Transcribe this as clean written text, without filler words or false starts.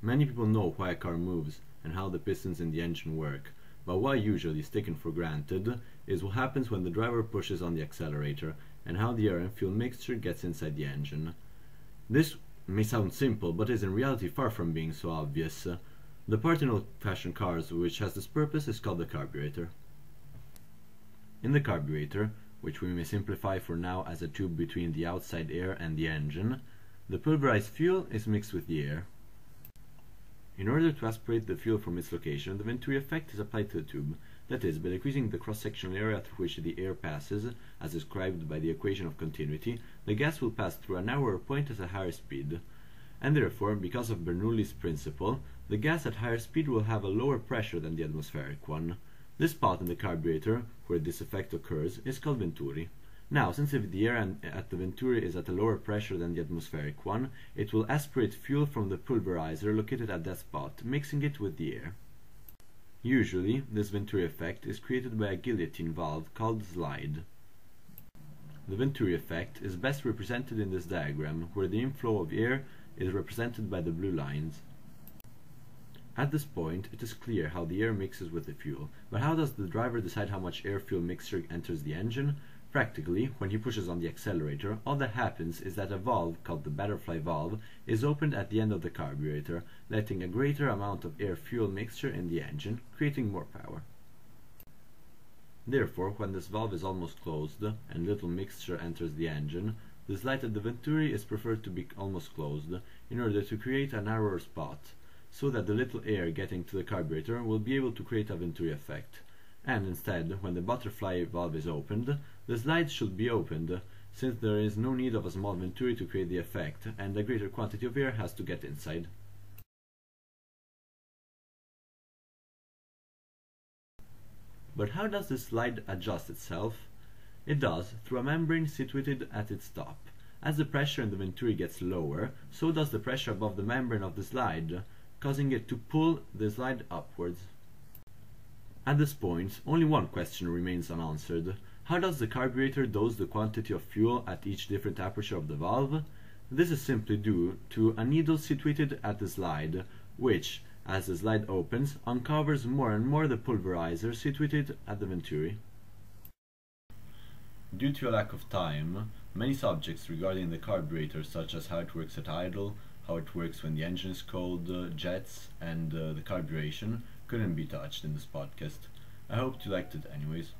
Many people know why a car moves and how the pistons in the engine work, but what usually is taken for granted is what happens when the driver pushes on the accelerator and how the air and fuel mixture gets inside the engine. This may sound simple, but is in reality far from being so obvious. The part in old-fashioned cars which has this purpose is called the carburetor. In the carburetor, which we may simplify for now as a tube between the outside air and the engine, the pulverized fuel is mixed with the air. In order to aspirate the fuel from its location, the Venturi effect is applied to the tube, that is, by decreasing the cross-sectional area through which the air passes, as described by the equation of continuity, the gas will pass through a narrower point at a higher speed. And therefore, because of Bernoulli's principle, the gas at higher speed will have a lower pressure than the atmospheric one. This spot in the carburetor, where this effect occurs, is called Venturi. Now, since if the air at the Venturi is at a lower pressure than the atmospheric one, it will aspirate fuel from the pulverizer located at that spot, mixing it with the air. Usually, this Venturi effect is created by a guillotine valve called slide. The Venturi effect is best represented in this diagram, where the inflow of air is represented by the blue lines. At this point, it is clear how the air mixes with the fuel, but how does the driver decide how much air-fuel mixture enters the engine? Practically, when he pushes on the accelerator, all that happens is that a valve, called the butterfly valve, is opened at the end of the carburetor, letting a greater amount of air-fuel mixture in the engine, creating more power. Therefore, when this valve is almost closed, and little mixture enters the engine, the slide at the Venturi is preferred to be almost closed, in order to create a narrower spot, so that the little air getting to the carburetor will be able to create a Venturi effect. And instead, when the butterfly valve is opened, the slide should be opened, since there is no need of a small Venturi to create the effect, and a greater quantity of air has to get inside. But how does this slide adjust itself? It does through a membrane situated at its top. As the pressure in the Venturi gets lower, so does the pressure above the membrane of the slide, causing it to pull the slide upwards. At this point, only one question remains unanswered. How does the carburetor dose the quantity of fuel at each different aperture of the valve? This is simply due to a needle situated at the slide, which, as the slide opens, uncovers more and more the pulverizer situated at the Venturi. Due to a lack of time, many subjects regarding the carburetor, such as how it works at idle, how it works when the engine is cold, jets, and the carburation, couldn't be touched in this podcast. I hope you liked it anyways.